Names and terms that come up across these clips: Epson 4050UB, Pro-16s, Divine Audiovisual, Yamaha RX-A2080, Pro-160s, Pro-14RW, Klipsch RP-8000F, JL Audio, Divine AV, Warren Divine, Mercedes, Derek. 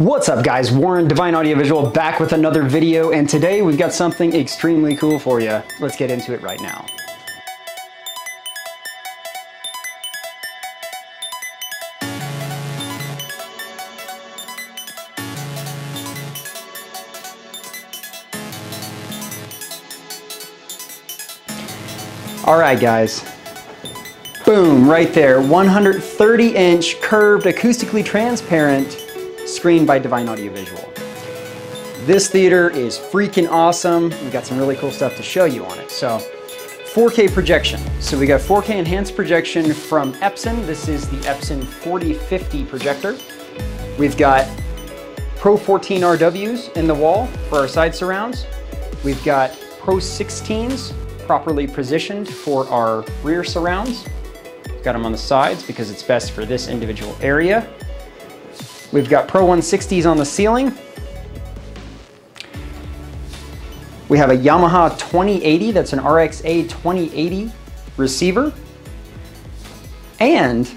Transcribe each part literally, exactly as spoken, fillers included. What's up, guys? Warren Divine Audiovisual back with another video, and today we've got something extremely cool for you. Let's get into it right now. All right, guys. Boom, right there. one hundred thirty inch curved, acoustically transparent screen by Divine Audiovisual. This theater is freaking awesome. We've got some really cool stuff to show you on it. So four K projection. So we got four K enhanced projection from Epson. This is the Epson forty fifty projector. We've got Pro fourteen R Ws in the wall for our side surrounds. We've got Pro sixteens properly positioned for our rear surrounds. We've got them on the sides because it's best for this individual area. We've got Pro one sixties on the ceiling. We have a Yamaha twenty eighty, that's an R X A twenty eighty receiver. And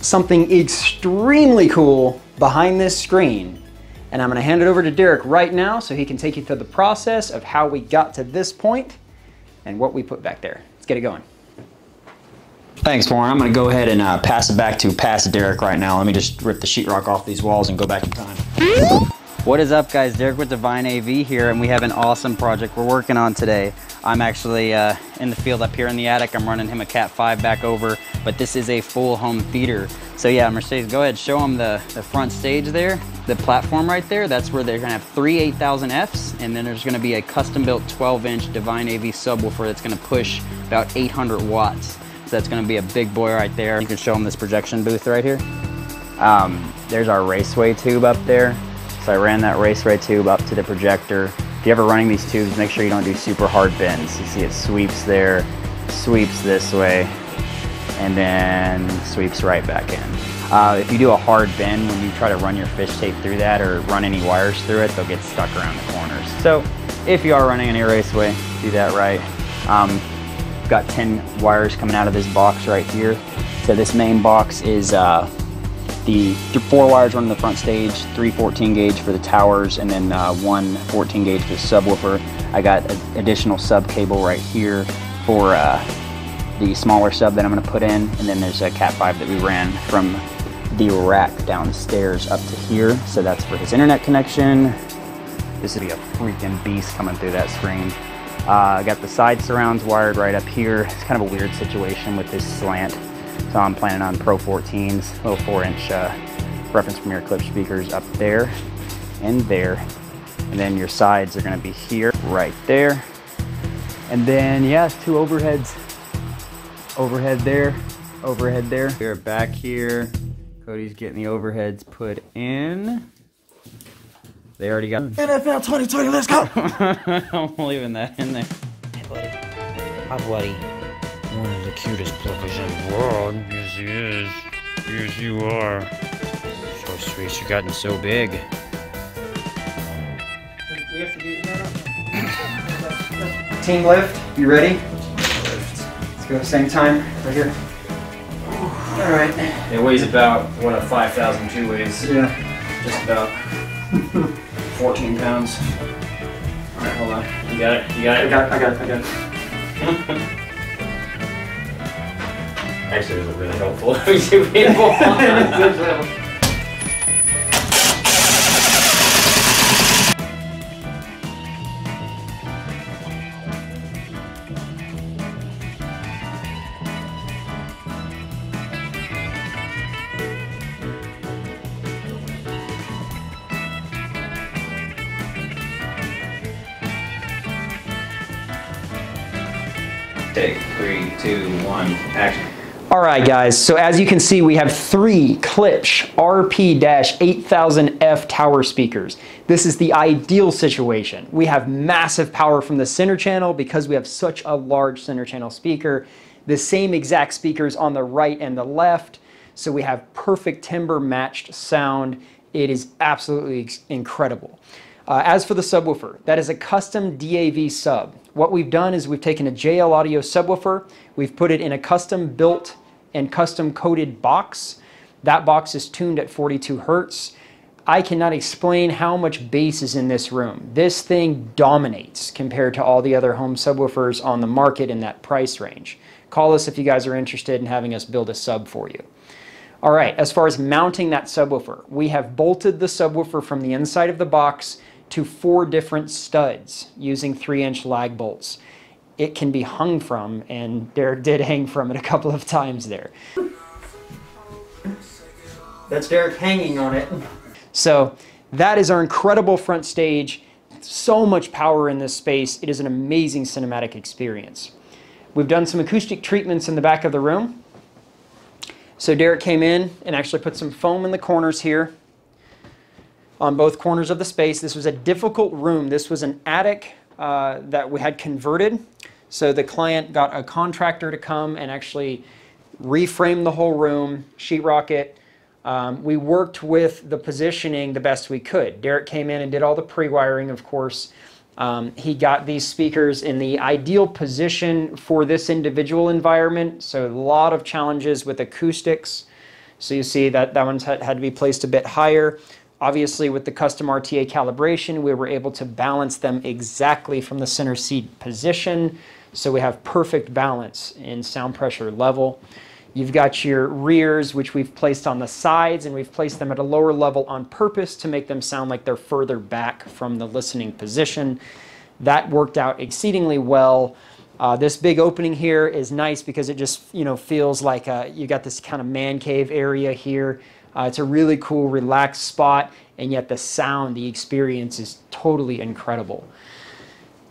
something extremely cool behind this screen. And I'm gonna hand it over to Derek right now so he can take you through the process of how we got to this point and what we put back there. Let's get it going. Thanks, Warren. I'm going to go ahead and uh, pass it back to pass Derek right now. Let me just rip the sheetrock off these walls and go back in time. What is up, guys? Derek with Divine A V here, and we have an awesome project we're working on today. I'm actually uh, in the field up here in the attic. I'm running him a Cat five back over, but this is a full home theater. So yeah, Mercedes, go ahead, show them the, the front stage there, the platform right there. That's where they're going to have three eight thousand Fs, and then there's going to be a custom-built twelve inch Divine A V subwoofer that's going to push about eight hundred watts. So that's going to be a big boy right there. You can show them this projection booth right here. Um, there's our raceway tube up there. So I ran that raceway tube up to the projector. If you're ever running these tubes, make sure you don't do super hard bends. You see it sweeps there, sweeps this way, and then sweeps right back in. Uh, if you do a hard bend when you try to run your fish tape through that or run any wires through it, they'll get stuck around the corners. So if you are running any raceway, do that right. Um, got ten wires coming out of this box right here. So this main box is uh, the th four wires running the front stage, three fourteen gauge for the towers, and then uh, one fourteen gauge for the subwoofer. I got an additional sub cable right here for uh, the smaller sub that I'm gonna put in, and then there's a Cat five that we ran from the rack downstairs up to here. So that's for his internet connection. This would be a freaking beast coming through that screen. I uh, got the side surrounds wired right up here. It's kind of a weird situation with this slant. So I'm planning on Pro fourteens, little four inch uh, reference Premiere Klipsch speakers up there and there. And then your sides are gonna be here, right there. And then, yes, yeah, two overheads. Overhead there, overhead there. We're back here. Cody's getting the overheads put in. They already got N F L twenty twenty, let's go! I'm leaving that in there. Hey, buddy. Hi, buddy. One of the cutest puppies in the world. Yes, he is. Yes, you are. So sweet, you've gotten so big. We have to do that. Team lift, you ready? Let's go at the same time, right here. All right. It weighs about, what, a five thousand two weighs. Yeah. Just about. fourteen pounds. All right, hold on. You got it? You got it? I got it, I got it, I got it. Actually, it was really helpful having two people. Take three, two, one, action. All right, guys, so as you can see, we have three Klipsch R P eight thousand F tower speakers. This is the ideal situation. We have massive power from the center channel because we have such a large center channel speaker. The same exact speakers on the right and the left, so we have perfect timbre matched sound. It is absolutely incredible. Uh, as for the subwoofer, that is a custom D A V sub. What we've done is we've taken a J L Audio subwoofer, we've put it in a custom built and custom coded box. That box is tuned at forty-two hertz. I cannot explain how much bass is in this room. This thing dominates compared to all the other home subwoofers on the market in that price range. Call us if you guys are interested in having us build a sub for you. All right, as far as mounting that subwoofer, we have bolted the subwoofer from the inside of the box to four different studs using three inch lag bolts. It can be hung from, and Derek did hang from it a couple of times there. That's Derek hanging on it. So that is our incredible front stage. So much power in this space. It is an amazing cinematic experience. We've done some acoustic treatments in the back of the room. So Derek came in and actually put some foam in the corners here, on both corners of the space. This was a difficult room. This was an attic uh, that we had converted. So the client got a contractor to come and actually reframe the whole room, sheetrock it. Um, we worked with the positioning the best we could. Derek came in and did all the pre-wiring, of course. Um, he got these speakers in the ideal position for this individual environment. So a lot of challenges with acoustics. So you see that that one's had, had to be placed a bit higher. Obviously, with the custom R T A calibration, we were able to balance them exactly from the center seat position. So we have perfect balance in sound pressure level. You've got your rears, which we've placed on the sides, and we've placed them at a lower level on purpose to make them sound like they're further back from the listening position. That worked out exceedingly well. Uh, this big opening here is nice because it just, you know, feels like uh, you got this kind of man cave area here. Uh, it's a really cool, relaxed spot, and yet the sound, the experience is totally incredible.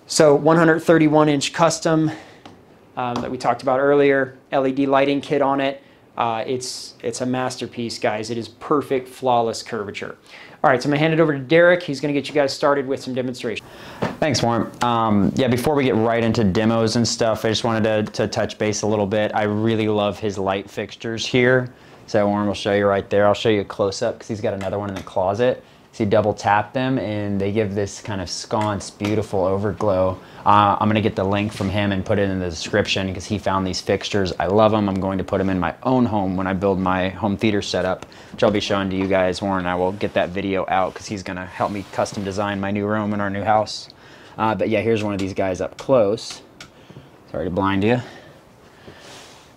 So one thirty-one inch custom um, that we talked about earlier, L E D lighting kit on it. Uh, it's, it's a masterpiece, guys. It is perfect, flawless curvature. All right, so I'm gonna hand it over to Derek. He's gonna get you guys started with some demonstrations. Thanks, Warren. Um, yeah, before we get right into demos and stuff, I just wanted to, to touch base a little bit. I really love his light fixtures here. So Warren will show you right there. I'll show you a close-up because he's got another one in the closet. So you double tap them and they give this kind of sconce, beautiful overglow. Uh, I'm gonna get the link from him and put it in the description because he found these fixtures. I love them. I'm going to put them in my own home when I build my home theater setup, which I'll be showing to you guys. Warren and I will get that video out because he's gonna help me custom design my new room in our new house. Uh, but yeah, here's one of these guys up close. Sorry to blind you.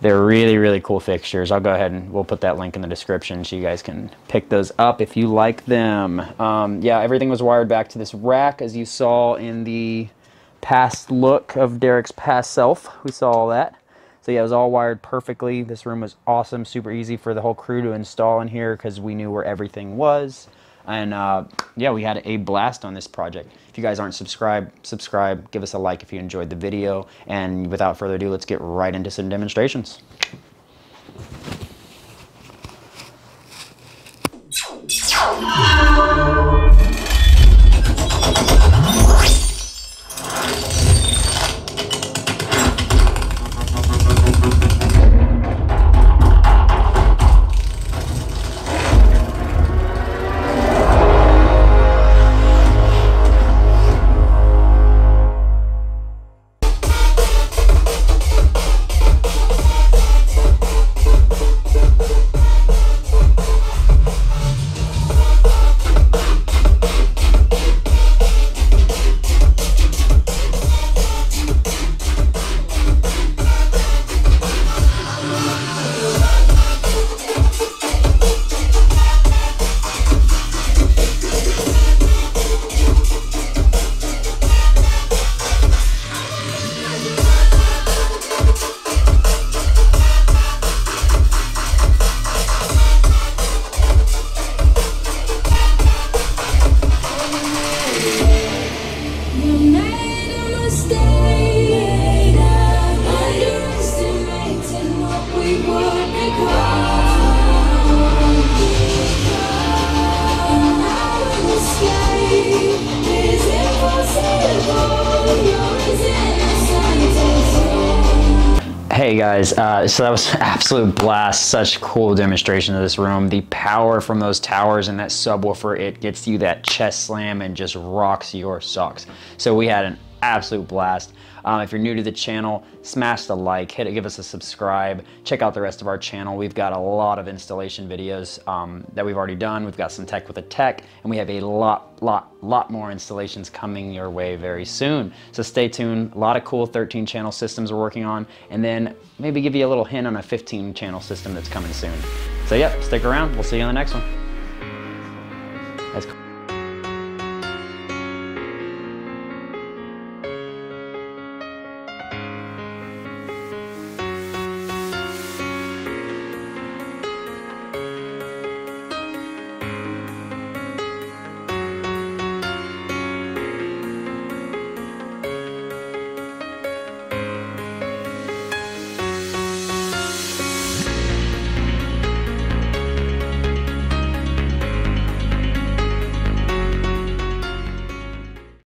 They're really, really cool fixtures. I'll go ahead and we'll put that link in the description so you guys can pick those up if you like them. Um, yeah, everything was wired back to this rack as you saw in the past look of Derek's past self. We saw all that. So yeah, it was all wired perfectly. This room was awesome, super easy for the whole crew to install in here because we knew where everything was. And uh, yeah, we had a blast on this project. If you guys aren't subscribed, subscribe, give us a like if you enjoyed the video. And without further ado, let's get right into some demonstrations. Hey guys, uh, so that was an absolute blast. Such cool demonstration of this room. The power from those towers and that subwoofer, it gets you that chest slam and just rocks your socks. So we had an absolute blast. Um, if you're new to the channel, smash the like, hit it, give us a subscribe, check out the rest of our channel. We've got a lot of installation videos um, that we've already done. We've got some tech with a tech, and we have a lot, lot, lot more installations coming your way very soon. So stay tuned. A lot of cool thirteen channel systems we're working on, and then maybe give you a little hint on a fifteen channel system that's coming soon. So yeah, stick around. We'll see you on the next one. That's cool.